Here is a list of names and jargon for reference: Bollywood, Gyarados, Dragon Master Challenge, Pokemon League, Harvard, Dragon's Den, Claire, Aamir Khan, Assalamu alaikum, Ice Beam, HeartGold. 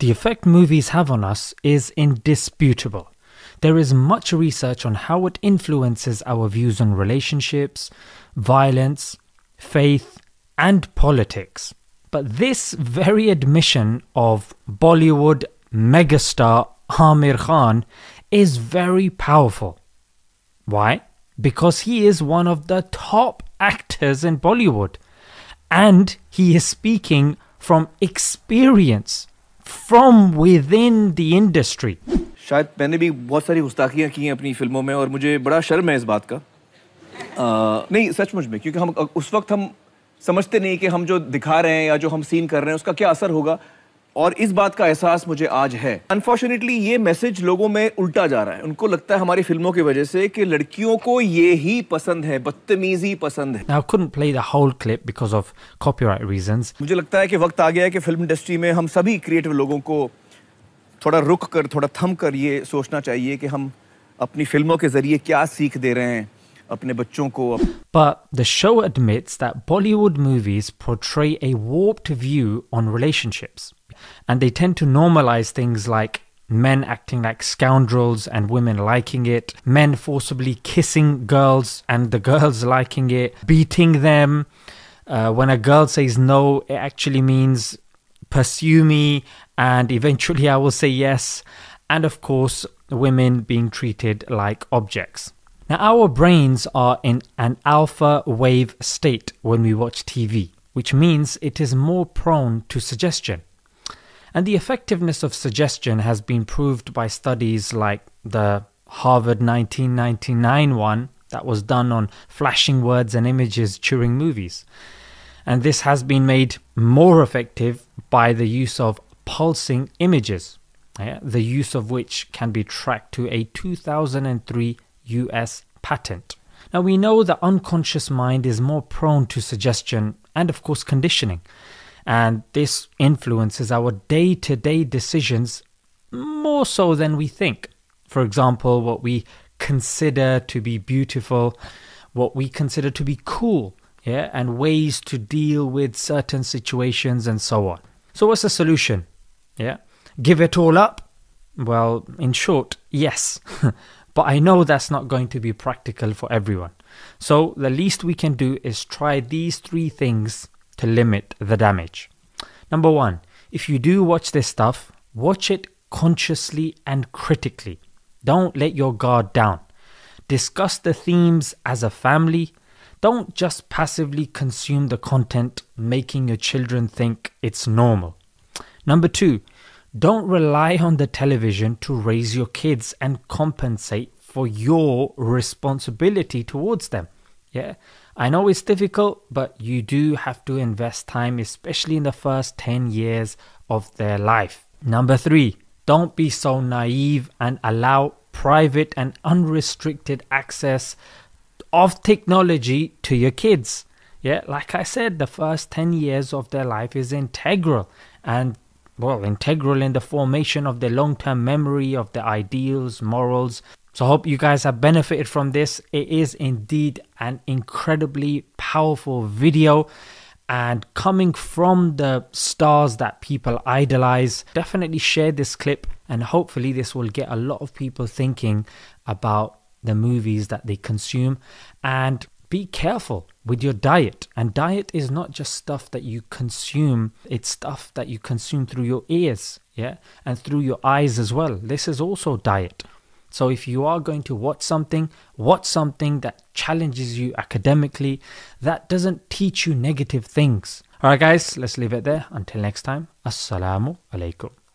The effect movies have on us is indisputable. There is much research on how it influences our views on relationships, violence, faith, and politics. But this very admission of Bollywood megastar Aamir Khan is very powerful. Why? Because he is one of the top actors in Bollywood, and he is speaking from experience, from within the industry. शायद मैंने भी बहुत सारी गुस्ताखियाँ की हैं अपनी फिल्मों में और मुझे बड़ा शर्म है इस बात का। नहीं सचमुच में, क्योंकि हम उस वक्त हम समझते नहीं कि हम जो दिखा रहे हैं या जो हम सीन कर रहे हैं उसका क्या असर होगा, और इस बात का एहसास मुझे आज है। अनफॉर्चुनेटली ये मैसेज लोगों में उल्टा जा रहा है। उनको लगता है हमारी फिल्मों की वजह से कि लड़कियों को ये ही पसंद है, बदतमीजी पसंद है। Now I couldn't play the whole clip because of copyright reasons. मुझे लगता है कि वक्त आ गया है कि फिल्म इंडस्ट्री में हम सभी क्रिएटिव लोगों को थोड़ा रुक कर, थोड़ा थम कर ये सोचना चाहिए कि हम अपनी फिल्मों के जरिए क्या सीख दे रहे हैं अपने बच्चों को। But the show admits that Bollywood movies portray a warped view on relationships, and they tend to normalize things like men acting like scoundrels and women liking it, men forcibly kissing girls and the girls liking it, beating them. When a girl says no, it actually means pursue me and eventually I will say yes. And of course, women being treated like objects. Now, our brains are in an alpha wave state when we watch TV, which means it is more prone to suggestion. And the effectiveness of suggestion has been proved by studies like the Harvard 1999 one that was done on flashing words and images during movies. And this has been made more effective by the use of pulsing images, the use of which can be tracked to a 2003 US patent. Now we know the unconscious mind is more prone to suggestion and of course conditioning. And this influences our day-to-day decisions more so than we think. For example, what we consider to be beautiful, what we consider to be cool, yeah, and ways to deal with certain situations and so on. So what's the solution? Yeah, give it all up? Well, in short, yes. But I know that's not going to be practical for everyone. So the least we can do is try these three things to limit the damage. Number one, if you do watch this stuff, watch it consciously and critically. Don't let your guard down. Discuss the themes as a family. Don't just passively consume the content, making your children think it's normal. Number two, don't rely on the television to raise your kids and compensate for your responsibility towards them. Yeah, I know it's difficult, but you do have to invest time, especially in the first 10 years of their life. Number three, don't be so naive and allow private and unrestricted access of technology to your kids. Yeah, like I said, the first 10 years of their life is integral, and well, integral in the formation of their long-term memory of their ideals, morals. So I hope you guys have benefited from this. It is indeed an incredibly powerful video, and coming from the stars that people idolize, definitely share this clip, and hopefully this will get a lot of people thinking about the movies that they consume. And be careful with your diet. And diet is not just stuff that you consume, it's stuff that you consume through your ears, yeah, and through your eyes as well. This is also diet. So if you are going to watch something that challenges you academically, that doesn't teach you negative things. Alright guys, let's leave it there. Until next time, Assalamu alaikum.